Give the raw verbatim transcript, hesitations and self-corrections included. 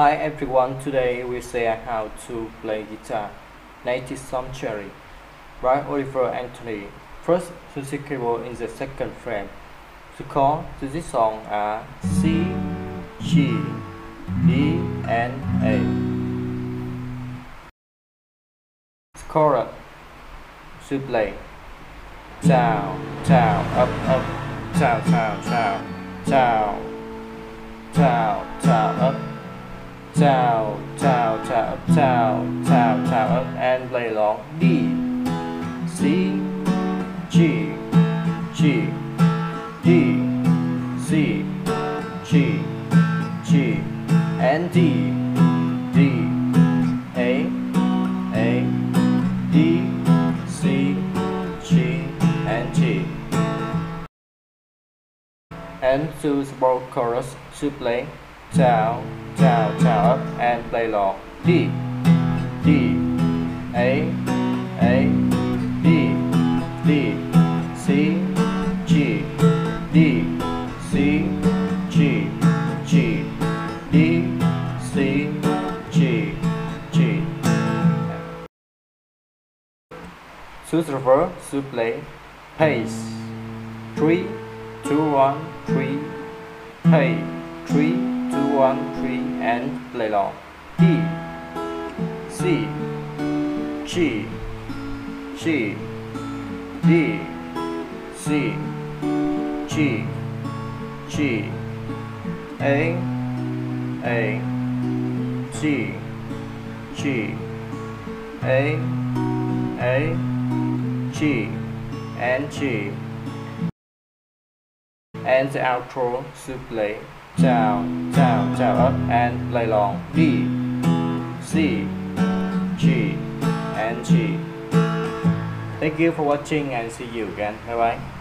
Hi everyone, today we share how to play guitar, ninety song Chevy, by Oliver Anthony. First, to the keyboard in the second frame. The chords to this song are C, G, D, and A. The chorus to play: down, down, up, up, down, down, down, down, down, down, up. Down, down, down, down, down, down, up, and play along. D, C, G, G, D, C, G, G, and D, D, A, A, D, C, G, and G. And to support chorus to play down, down, down, up, and play long. D, D, A, A, D, D, C, G, D, C, G, G, D, C, G, G. To the verb to play pace. Three, two, one, three, hey, three. two, one, three, and play long. D, C, G, G, D, C, G, G, A, A, G, G, A, A, G, and G. And the outro should play down, down, down, up, and play long. D, C, G, and G. Thank you for watching and see you again. Bye bye.